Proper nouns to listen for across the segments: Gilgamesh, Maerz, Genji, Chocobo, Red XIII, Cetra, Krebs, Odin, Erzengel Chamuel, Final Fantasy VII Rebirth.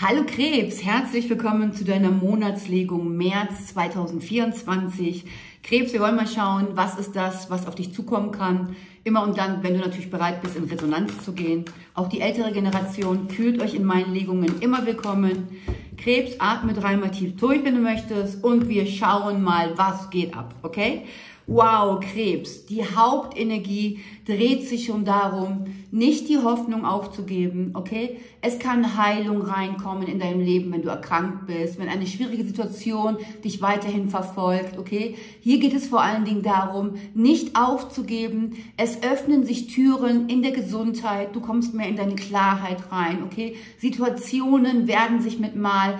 Hallo Krebs, herzlich willkommen zu deiner Monatslegung März 2024. Krebs, wir wollen mal schauen, was ist das, was auf dich zukommen kann. Immer und dann, wenn du natürlich bereit bist, in Resonanz zu gehen. Auch die ältere Generation, fühlt euch in meinen Legungen immer willkommen. Krebs, atme dreimal tief durch, wenn du möchtest. Und wir schauen mal, was geht ab, okay? Wow, Krebs, die Hauptenergie dreht sich schon darum, nicht die Hoffnung aufzugeben, okay? Es kann Heilung reinkommen in deinem Leben, wenn du erkrankt bist, wenn eine schwierige Situation dich weiterhin verfolgt, okay? Hier geht es vor allen Dingen darum, nicht aufzugeben. Es öffnen sich Türen in der Gesundheit, du kommst mehr in deine Klarheit rein, okay? Situationen werden sich mit mal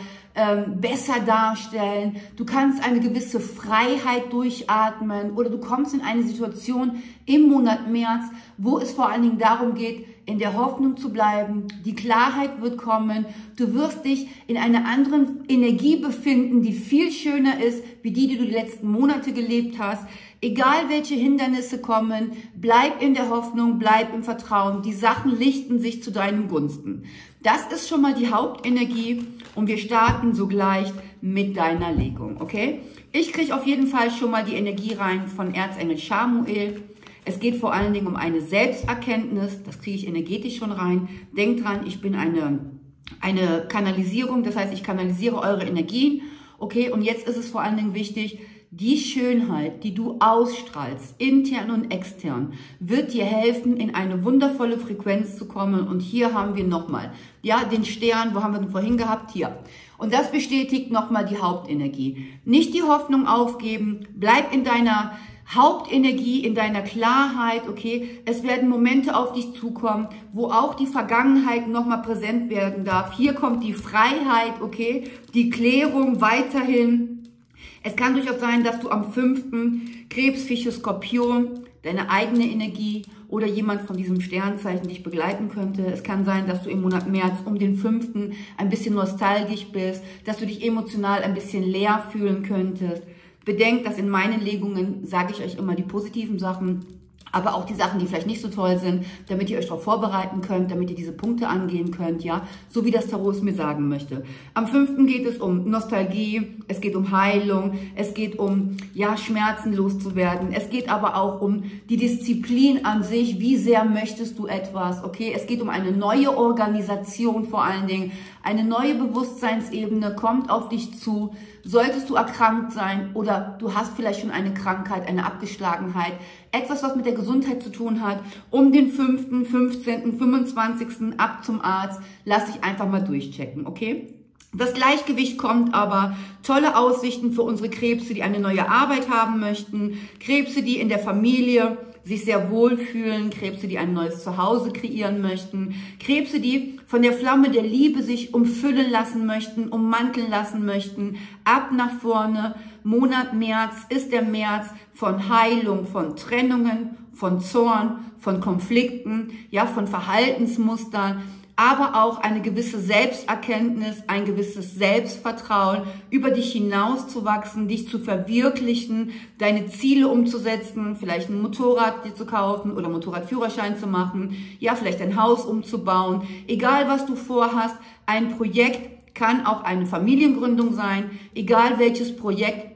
besser darstellen, du kannst eine gewisse Freiheit durchatmen oder du kommst in eine Situation im Monat März, wo es vor allen Dingen darum geht, in der Hoffnung zu bleiben, die Klarheit wird kommen, du wirst dich in einer anderen Energie befinden, die viel schöner ist, wie die du die letzten Monate gelebt hast. Egal welche Hindernisse kommen, bleib in der Hoffnung, bleib im Vertrauen. Die Sachen lichten sich zu deinen Gunsten. Das ist schon mal die Hauptenergie und wir starten sogleich mit deiner Legung, okay? Ich kriege auf jeden Fall schon mal die Energie rein von Erzengel Chamuel. Es geht vor allen Dingen um eine Selbsterkenntnis, das kriege ich energetisch schon rein. Denkt dran, ich bin eine Kanalisierung, das heißt, ich kanalisiere eure Energien, okay? Und jetzt ist es vor allen Dingen wichtig, die Schönheit, die du ausstrahlst, intern und extern, wird dir helfen, in eine wundervolle Frequenz zu kommen. Und hier haben wir nochmal, ja, den Stern, wo haben wir den vorhin gehabt? Hier. Und das bestätigt nochmal die Hauptenergie. Nicht die Hoffnung aufgeben, bleib in deiner Hauptenergie, in deiner Klarheit, okay? Es werden Momente auf dich zukommen, wo auch die Vergangenheit nochmal präsent werden darf. Hier kommt die Freiheit, okay? Die Klärung weiterhin. Es kann durchaus sein, dass du am 5. Krebs, Fische, Skorpion, deine eigene Energie oder jemand von diesem Sternzeichen dich begleiten könnte. Es kann sein, dass du im Monat März um den 5. ein bisschen nostalgisch bist, dass du dich emotional ein bisschen leer fühlen könntest. Bedenkt, dass in meinen Legungen sage ich euch immer die positiven Sachen, aber auch die Sachen, die vielleicht nicht so toll sind, damit ihr euch darauf vorbereiten könnt, damit ihr diese Punkte angehen könnt, ja, so wie das Tarot es mir sagen möchte. Am 5. geht es um Nostalgie, es geht um Heilung, es geht um, ja, Schmerzen loszuwerden, es geht aber auch um die Disziplin an sich, wie sehr möchtest du etwas, okay, es geht um eine neue Organisation vor allen Dingen, eine neue Bewusstseinsebene kommt auf dich zu, solltest du erkrankt sein oder du hast vielleicht schon eine Krankheit, eine Abgeschlagenheit, etwas, was mit der Gesundheit zu tun hat, um den 5., 15., 25. ab zum Arzt, lass dich einfach mal durchchecken, okay? Das Gleichgewicht kommt aber, tolle Aussichten für unsere Krebse, die eine neue Arbeit haben möchten, Krebse, die in der Familie sich sehr wohlfühlen, Krebse, die ein neues Zuhause kreieren möchten, Krebse, die von der Flamme der Liebe sich umfüllen lassen möchten, ummanteln lassen möchten, ab nach vorne. Monat März ist der März von Heilung, von Trennungen, von Zorn, von Konflikten, ja, von Verhaltensmustern, aber auch eine gewisse Selbsterkenntnis, ein gewisses Selbstvertrauen, über dich hinauszuwachsen, dich zu verwirklichen, deine Ziele umzusetzen, vielleicht ein Motorrad dir zu kaufen oder Motorradführerschein zu machen, ja, vielleicht ein Haus umzubauen, egal was du vorhast, ein Projekt kann auch eine Familiengründung sein, egal welches Projekt,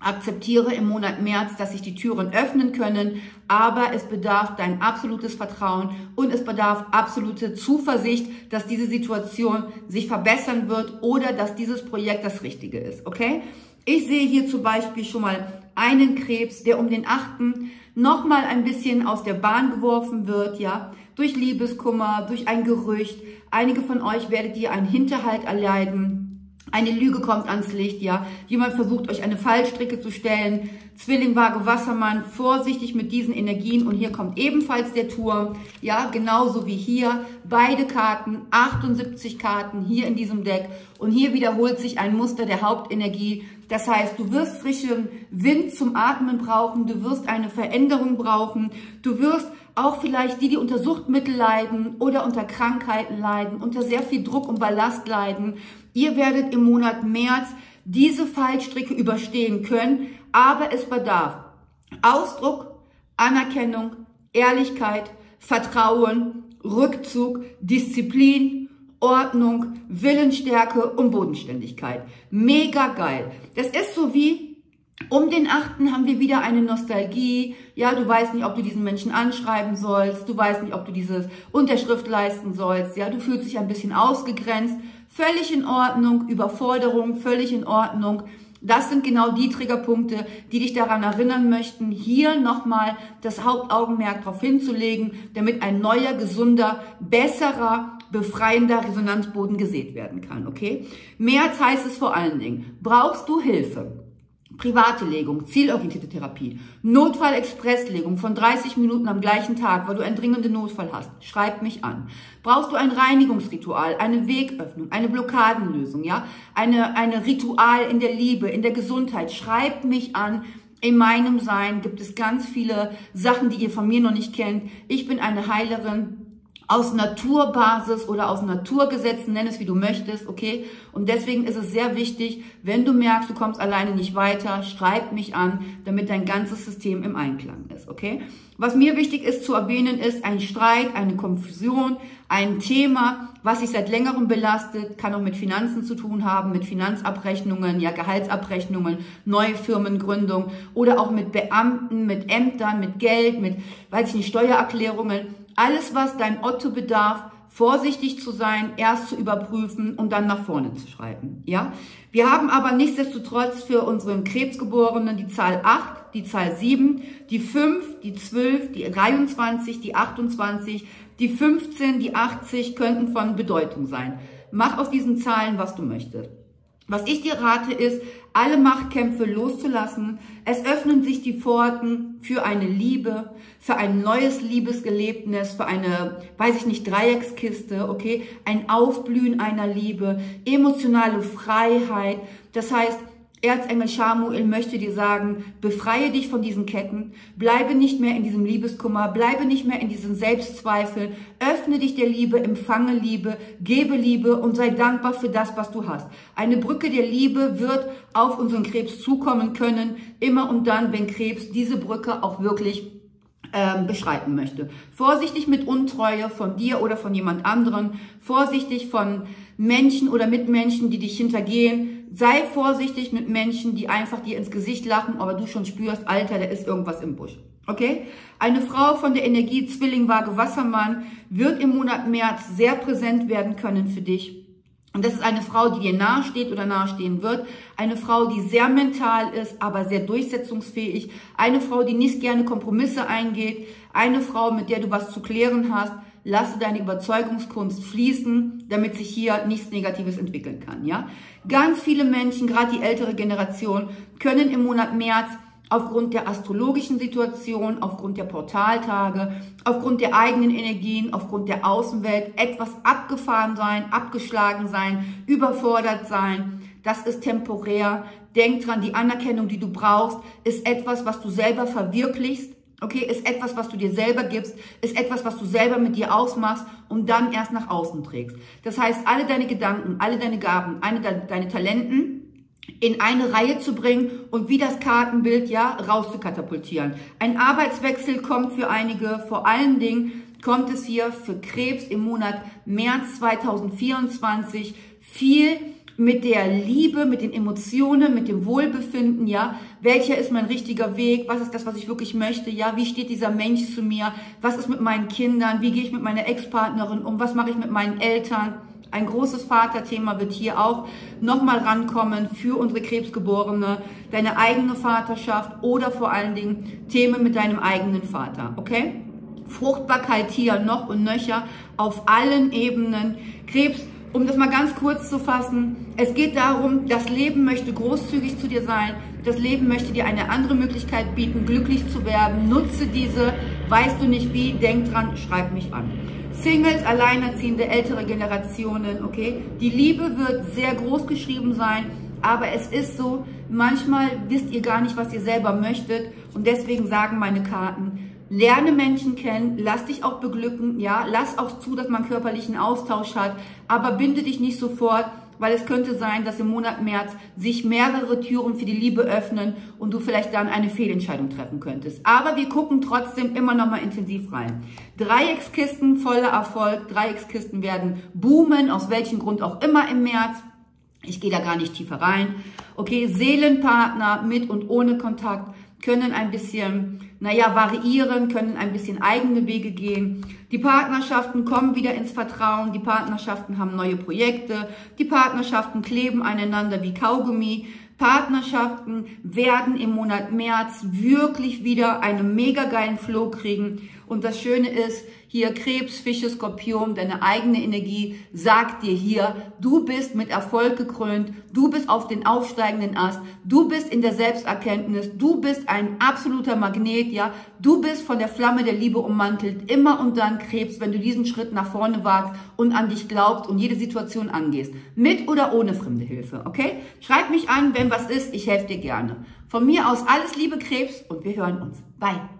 akzeptiere im Monat März, dass sich die Türen öffnen können, aber es bedarf dein absolutes Vertrauen und es bedarf absolute Zuversicht, dass diese Situation sich verbessern wird oder dass dieses Projekt das Richtige ist, okay? Ich sehe hier zum Beispiel schon mal einen Krebs, der um den 8. nochmal ein bisschen aus der Bahn geworfen wird, ja, durch Liebeskummer, durch ein Gerücht. Einige von euch werdet ihr einen Hinterhalt erleiden. Eine Lüge kommt ans Licht, ja. Jemand versucht, euch eine Fallstricke zu stellen. Zwilling, Waage, Wassermann, vorsichtig mit diesen Energien. Und hier kommt ebenfalls der Turm, ja, genauso wie hier. Beide Karten, 78 Karten hier in diesem Deck. Und hier wiederholt sich ein Muster der Hauptenergie. Das heißt, du wirst frischen Wind zum Atmen brauchen, du wirst eine Veränderung brauchen, du wirst auch vielleicht die unter Suchtmittel leiden oder unter Krankheiten leiden, unter sehr viel Druck und Ballast leiden. Ihr werdet im Monat März diese Fallstricke überstehen können, aber es bedarf Ausdruck, Anerkennung, Ehrlichkeit, Vertrauen, Rückzug, Disziplin Ordnung, Willensstärke und Bodenständigkeit. Mega geil. Das ist so wie, um den 8. haben wir wieder eine Nostalgie. Ja, du weißt nicht, ob du diesen Menschen anschreiben sollst. Du weißt nicht, ob du diese Unterschrift leisten sollst. Ja, du fühlst dich ein bisschen ausgegrenzt. Völlig in Ordnung, Überforderung, völlig in Ordnung. Das sind genau die Triggerpunkte, die dich daran erinnern möchten, hier nochmal das Hauptaugenmerk drauf hinzulegen, damit ein neuer, gesunder, besserer, befreiender Resonanzboden gesät werden kann, okay? Maerz heißt es vor allen Dingen, brauchst du Hilfe? Private Legung, zielorientierte Therapie, Notfall-Express-Legung von 30 Minuten am gleichen Tag, weil du einen dringenden Notfall hast, schreib mich an. Brauchst du ein Reinigungsritual, eine Wegöffnung, eine Blockadenlösung, ja, eine Ritual in der Liebe, in der Gesundheit, schreib mich an. In meinem Sein gibt es ganz viele Sachen, die ihr von mir noch nicht kennt. Ich bin eine Heilerin. Aus Naturbasis oder aus Naturgesetzen, nenn es wie du möchtest, okay? Und deswegen ist es sehr wichtig, wenn du merkst, du kommst alleine nicht weiter, schreib mich an, damit dein ganzes System im Einklang ist, okay? Was mir wichtig ist zu erwähnen, ist ein Streit, eine Konfusion, ein Thema, was sich seit längerem belastet, kann auch mit Finanzen zu tun haben, mit Finanzabrechnungen, ja, Gehaltsabrechnungen, neue Firmengründung oder auch mit Beamten, mit Ämtern, mit Geld, mit, weiß ich nicht, Steuererklärungen. Alles, was dein Otto bedarf, vorsichtig zu sein, erst zu überprüfen und dann nach vorne zu schreiben. Ja? Wir haben aber nichtsdestotrotz für unseren Krebsgeborenen die Zahl 8, die Zahl 7, die 5, die 12, die 23, die 28, die 15, die 80 könnten von Bedeutung sein. Mach aus diesen Zahlen, was du möchtest. Was ich dir rate, ist, alle Machtkämpfe loszulassen. Es öffnen sich die Pforten für eine Liebe, für ein neues Liebesgelebnis, für eine, weiß ich nicht, Dreieckskiste, okay? Ein Aufblühen einer Liebe, emotionale Freiheit. Das heißt, Erzengel Chamuel möchte dir sagen, befreie dich von diesen Ketten, bleibe nicht mehr in diesem Liebeskummer, bleibe nicht mehr in diesen Selbstzweifeln, öffne dich der Liebe, empfange Liebe, gebe Liebe und sei dankbar für das, was du hast. Eine Brücke der Liebe wird auf unseren Krebs zukommen können, immer und dann, wenn Krebs diese Brücke auch wirklich beschreiten möchte. Vorsichtig mit Untreue von dir oder von jemand anderem, vorsichtig von Menschen oder Mitmenschen, die dich hintergehen. Sei vorsichtig mit Menschen, die einfach dir ins Gesicht lachen, aber du schon spürst, Alter, da ist irgendwas im Busch. Okay? Eine Frau von der Energie Zwilling, Waage, Wassermann wird im Monat Maerz sehr präsent werden können für dich. Und das ist eine Frau, die dir nahesteht oder nahestehen wird. Eine Frau, die sehr mental ist, aber sehr durchsetzungsfähig. Eine Frau, die nicht gerne Kompromisse eingeht. Eine Frau, mit der du was zu klären hast. Lasse deine Überzeugungskunst fließen, damit sich hier nichts Negatives entwickeln kann, ja? Ganz viele Menschen, gerade die ältere Generation, können im Monat Maerz aufgrund der astrologischen Situation, aufgrund der Portaltage, aufgrund der eigenen Energien, aufgrund der Außenwelt etwas abgefahren sein, abgeschlagen sein, überfordert sein. Das ist temporär. Denk dran, die Anerkennung, die du brauchst, ist etwas, was du selber verwirklichst. Okay, ist etwas, was du dir selber gibst, ist etwas, was du selber mit dir ausmachst und dann erst nach außen trägst. Das heißt, alle deine Gedanken, alle deine Gaben, alle deine Talenten in eine Reihe zu bringen und wie das Kartenbild, ja, raus zu katapultieren. Ein Arbeitswechsel kommt für einige, vor allen Dingen kommt es hier für Krebs im Monat Maerz 2024 viel mit der Liebe, mit den Emotionen, mit dem Wohlbefinden, ja, welcher ist mein richtiger Weg, was ist das, was ich wirklich möchte, ja, wie steht dieser Mensch zu mir, was ist mit meinen Kindern, wie gehe ich mit meiner Ex-Partnerin um, was mache ich mit meinen Eltern. Ein großes Vaterthema wird hier auch nochmal rankommen für unsere Krebsgeborene, deine eigene Vaterschaft oder vor allen Dingen Themen mit deinem eigenen Vater, okay? Fruchtbarkeit hier noch und nöcher auf allen Ebenen. Krebs, um das mal ganz kurz zu fassen, es geht darum, das Leben möchte großzügig zu dir sein, das Leben möchte dir eine andere Möglichkeit bieten, glücklich zu werden, nutze diese, weißt du nicht wie, denk dran, schreib mich an. Singles, Alleinerziehende, ältere Generationen, okay, die Liebe wird sehr groß geschrieben sein, aber es ist so, manchmal wisst ihr gar nicht, was ihr selber möchtet und deswegen sagen meine Karten, lerne Menschen kennen, lass dich auch beglücken, ja, lass auch zu, dass man körperlichen Austausch hat, aber binde dich nicht sofort weil es könnte sein, dass im Monat März sich mehrere Türen für die Liebe öffnen und du vielleicht dann eine Fehlentscheidung treffen könntest. Aber wir gucken trotzdem immer noch mal intensiv rein. Dreieckskisten, voller Erfolg. Dreieckskisten werden boomen, aus welchem Grund auch immer im März. Ich gehe da gar nicht tiefer rein. Okay, Seelenpartner mit und ohne Kontakt können ein bisschen, naja, variieren, können ein bisschen eigene Wege gehen. Die Partnerschaften kommen wieder ins Vertrauen, die Partnerschaften haben neue Projekte, die Partnerschaften kleben aneinander wie Kaugummi. Partnerschaften werden im Monat März wirklich wieder einen mega geilen Flow kriegen. Und das Schöne ist, hier Krebs, Fische, Skorpion, deine eigene Energie sagt dir hier, du bist mit Erfolg gekrönt, du bist auf den aufsteigenden Ast, du bist in der Selbsterkenntnis, du bist ein absoluter Magnet, ja, du bist von der Flamme der Liebe ummantelt, immer und dann Krebs, wenn du diesen Schritt nach vorne wagst und an dich glaubst und jede Situation angehst, mit oder ohne fremde Hilfe, okay? Schreib mich an, wenn was ist, ich helfe dir gerne. Von mir aus alles Liebe Krebs und wir hören uns. Bye.